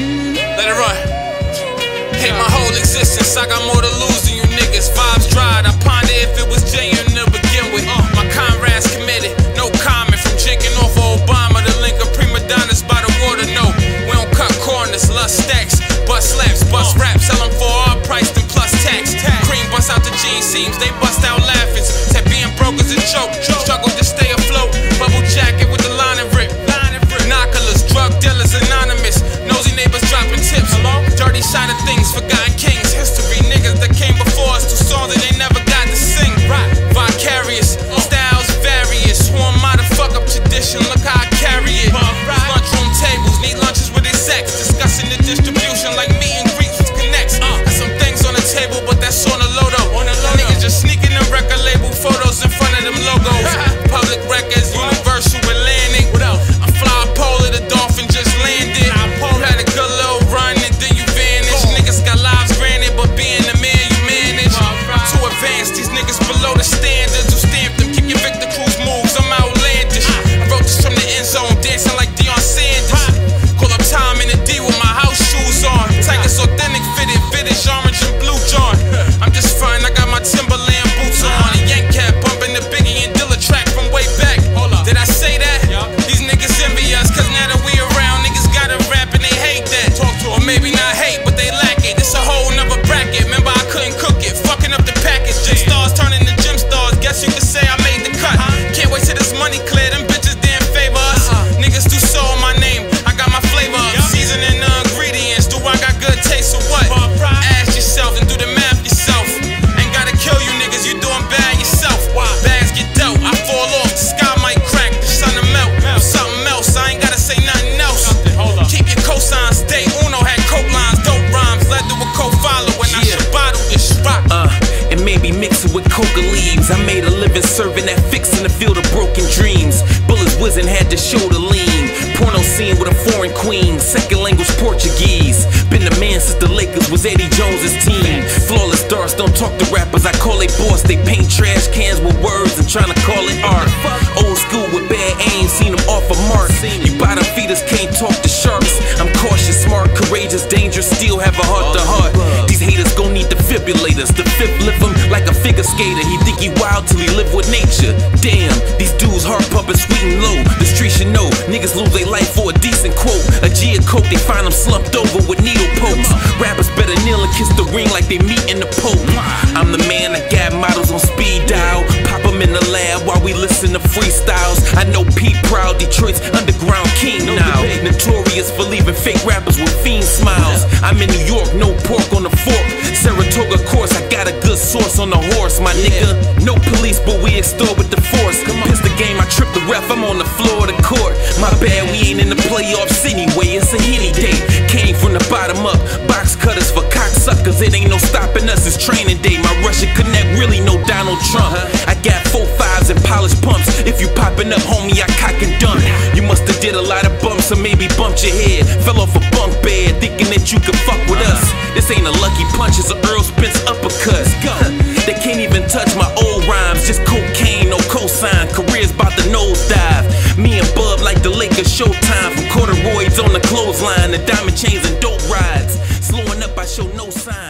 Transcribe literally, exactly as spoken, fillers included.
Let it run. Hate my whole existence, I got more to lose than you niggas. Vibes dried, I ponder if it was genuine to begin with. uh, My comrades committed, no comment. From drinking off of Obama to link of Prima Donnas by the water, no. We don't cut corners, lust stacks, bust slaps, bust raps, sell them for our price, then plus tax. Cream bust out the jeans seams, they bust out laughing. Said being broke is a joke, struggle to stay afloat. Bubble jacket with the line and rip. Binoculars, drug dealers, anonymous. Nosy neighbors dropping tips. Dirty side of things, forgotten kings. History, niggas that came before us to songs that they never got to sing. Vicarious, styles various. Who am I to fuck up tradition? Look how I carry it. Lunchroom tables, need lunches with their sex. Discussing the distribution like meat and greets with connects. Uh, got some things on the table, but that's on the low though. On the low, niggas just sneaking them record label photos in front of them logos. Public records, universal, Atlantic. What else? I made a living serving that fix in the field of broken dreams. Bullets whizzing, had to show the lean. Porno scene with a foreign queen, second language Portuguese. Been the man since the Lakers was Eddie Jones' team. Flawless stars don't talk to rappers, I call they boss. They paint trash cans with words and tryna call it art. Old school with bad aim, seen them off a mark. You bottom feeders can't talk to sharks. I'm cautious, smart, courageous, dangerous, still have a heart to heart. These haters gon' need defibrillators. The fifth lift them like a figure skater. He think he wild till he live with nature. Damn, these dudes heart pumping sweet and low. The street should know, niggas lose their life for a decent quote. A G of coke, they find them slumped over with needle pokes. Rappers better kneel and kiss the ring like they meet in the pope. I'm the man, I got models on speed dial. Pop them in the lab while we listen to freestyles. I know Pete Proud, Detroit's underground king now. Notorious for leaving fake rappers with fiend smiles. I'm in New York, no pork on the fork. Saratoga course, I got a good source on the horse, my nigga. No police, but we extort with the force. Piss the game, I trip the ref, I'm on the floor of the court. My bad, we ain't in the playoffs anyway, it's a Henny day. Came from the bottom up, box cutters for cocksuckers. It ain't no stopping us, it's training day. My Russian connect, really no Donald Trump. I got four fives and polished pumps. If you popping up, homie, I cock and dump. You musta did a lot of bumps, or maybe bumped your head. Fell off a bunk bed, thinking that you could fuck with us. This ain't a lucky punch, it's an Earl Spence uppercut. They can't even touch my old rhymes, just cocaine, no cosign. Career's about to nosedive. Me and Bub like the Lakers showtime. From corduroys on the clothesline, the diamond chains and dope rides. Slowing up, I show no sign.